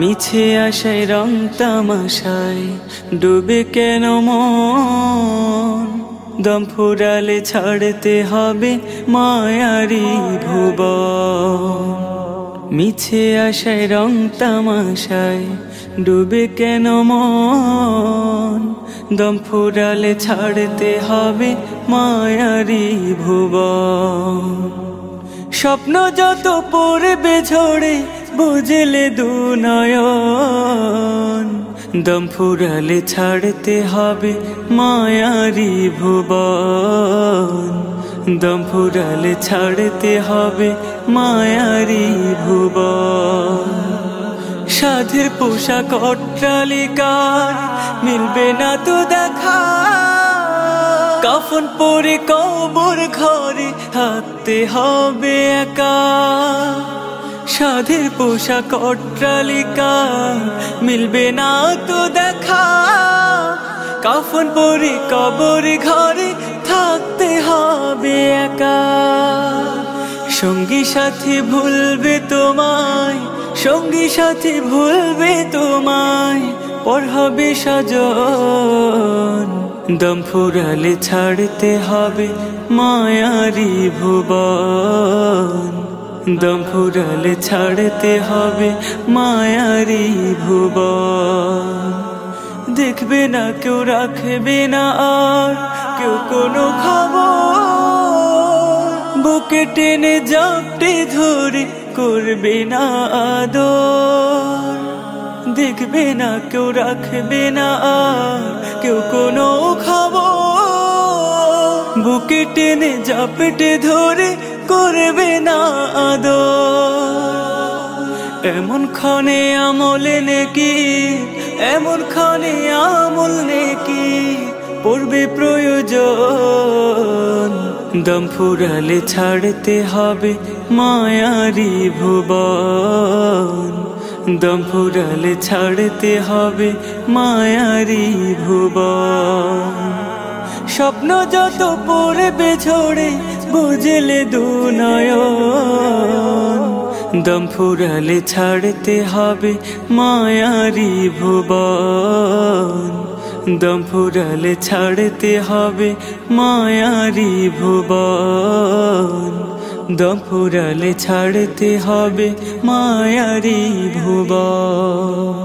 মিছে আশায় রং তামাশায় ডুবে কেন মন, দম ফুরালে ছাড়তে হবে মায়ারি ভুবন। মিছে আশায় রং তামাশায় ডুবে কেন মন, দম ফুরালে ছাড়তে হবে মায়ারি ভুবন। স্বপ্ন যত পড়বে ঝরে বুঝলে দু নয়ন, দম ফুরালে ছাড়তে হবে মায়ারি ভুবন। দম ফুরালে ছাড়তে হবে মায়ারি ভুবন। সাধের পোশাক অট্টালিকার মিলবে না তো দেখা, কাফন পরে কবর ঘরে থাকতে হবে একা। সাধের পোশাক অট্টালিকা মিলবে না তো দেখা, কাফন পরে কবর ঘরে থাকতে হবে একা। সঙ্গী সাথী ভুলবে তোমায়, সঙ্গী সাথী ভুলবে তোমায়, পর হবে সাজন। দম ফুরালে ছাড়তে হবে মায়ারি ভুবন। দম ফুরালে ছাড়তে হবে মায়ারি ভুবন। দেখবে না কেউ, রাখবে না আর কেউ কোনো খবর, বুকে টেনে জাপটে ধরে করবে না আদর। দেখবে না কেউ, রাখবে না আর কেউ কোনো খবর, বুকে টেনে জাপটে ধরে করবে না আদর। এমন ক্ষণে আমলে নেকি, এমন ক্ষণে আমল নেকি পড়বে প্রয়োজন। দম ফুরালে ছাড়তে হবে মায়ারি ভুবন। দম ফুরালে ছাড়তে হবে মায়ারি ভুবন। স্বপ্ন যত পড়বে ঝরে বুঝলে দু নয়ন, দম ফুরালে ছাড়তে হবে মায়ারি ভুবন। দম ফুরালে ছাড়তে হবে মায়ারি ভুবন। দম ফুরালে ছাড়তে হবে মায়ারি ভুবন।